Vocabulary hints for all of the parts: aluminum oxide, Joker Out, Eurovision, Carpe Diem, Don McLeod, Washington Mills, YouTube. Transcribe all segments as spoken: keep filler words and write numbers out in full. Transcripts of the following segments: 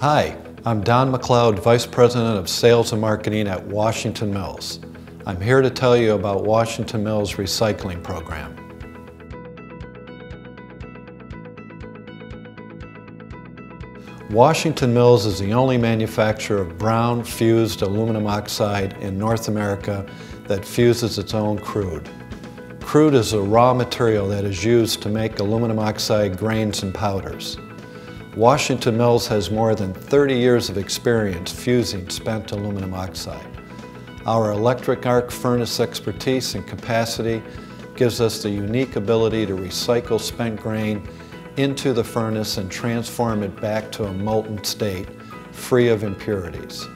Hi, I'm Don McLeod, Vice President of Sales and Marketing at Washington Mills. I'm here to tell you about Washington Mills' recycling program. Washington Mills is the only manufacturer of brown fused aluminum oxide in North America that fuses its own crude. Crude is a raw material that is used to make aluminum oxide grains and powders. Washington Mills has more than thirty years of experience fusing spent aluminum oxide. Our electric arc furnace expertise and capacity gives us the unique ability to recycle spent grain into the furnace and transform it back to a molten state, free of impurities.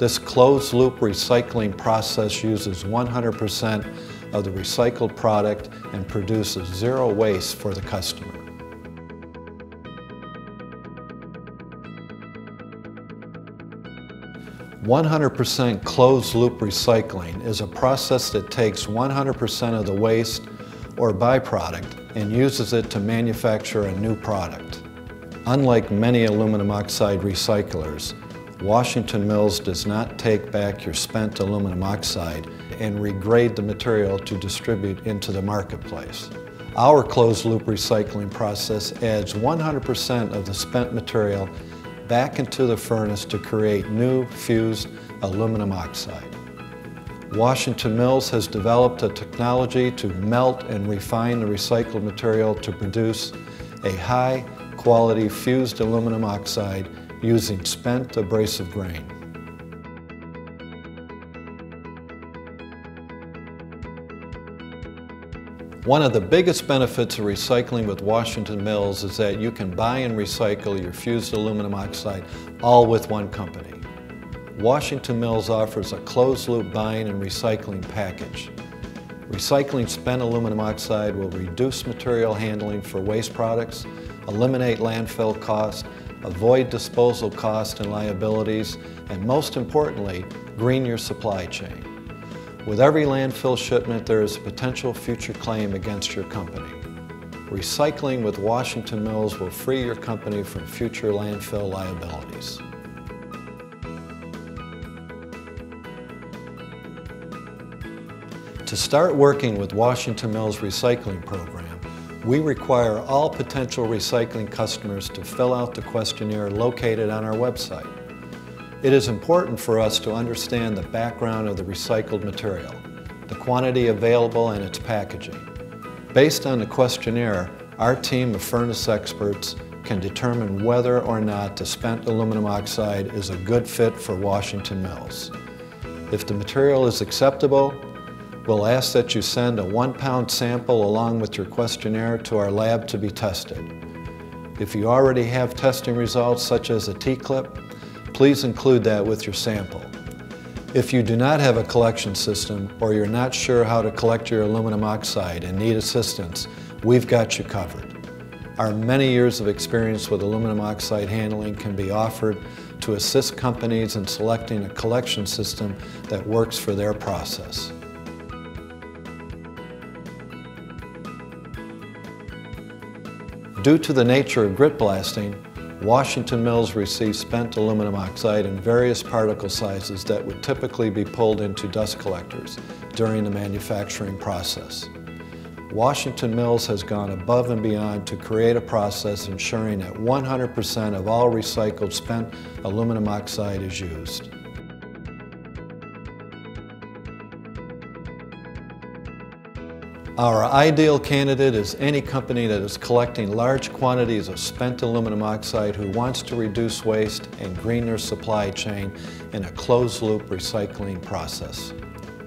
This closed-loop recycling process uses one hundred percent of the recycled product and produces zero waste for the customer. one hundred percent closed-loop recycling is a process that takes one hundred percent of the waste or byproduct and uses it to manufacture a new product. Unlike many aluminum oxide recyclers, Washington Mills does not take back your spent aluminum oxide and regrade the material to distribute into the marketplace. Our closed-loop recycling process adds one hundred percent of the spent material back into the furnace to create new fused aluminum oxide. Washington Mills has developed a technology to melt and refine the recycled material to produce a high-quality fused aluminum oxide using spent abrasive grain. One of the biggest benefits of recycling with Washington Mills is that you can buy and recycle your fused aluminum oxide all with one company. Washington Mills offers a closed-loop buying and recycling package. Recycling spent aluminum oxide will reduce material handling for waste products, eliminate landfill costs, avoid disposal costs and liabilities, and most importantly, green your supply chain. With every landfill shipment, there is a potential future claim against your company. Recycling with Washington Mills will free your company from future landfill liabilities. To start working with Washington Mills' recycling program, we require all potential recycling customers to fill out the questionnaire located on our website. It is important for us to understand the background of the recycled material, the quantity available, and its packaging. Based on the questionnaire, our team of furnace experts can determine whether or not the spent aluminum oxide is a good fit for Washington Mills. If the material is acceptable, we'll ask that you send a one-pound sample along with your questionnaire to our lab to be tested. If you already have testing results such as a T clip, please include that with your sample. If you do not have a collection system or you're not sure how to collect your aluminum oxide and need assistance, we've got you covered. Our many years of experience with aluminum oxide handling can be offered to assist companies in selecting a collection system that works for their process. Due to the nature of grit blasting, Washington Mills receives spent aluminum oxide in various particle sizes that would typically be pulled into dust collectors during the manufacturing process. Washington Mills has gone above and beyond to create a process ensuring that one hundred percent of all recycled spent aluminum oxide is used. Our ideal candidate is any company that is collecting large quantities of spent aluminum oxide who wants to reduce waste and green their supply chain in a closed-loop recycling process.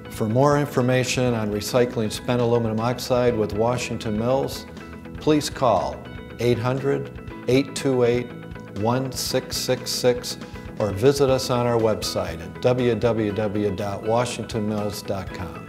For more information on recycling spent aluminum oxide with Washington Mills, please call eight hundred, eight two eight, one six six six or visit us on our website at w w w dot washington mills dot com.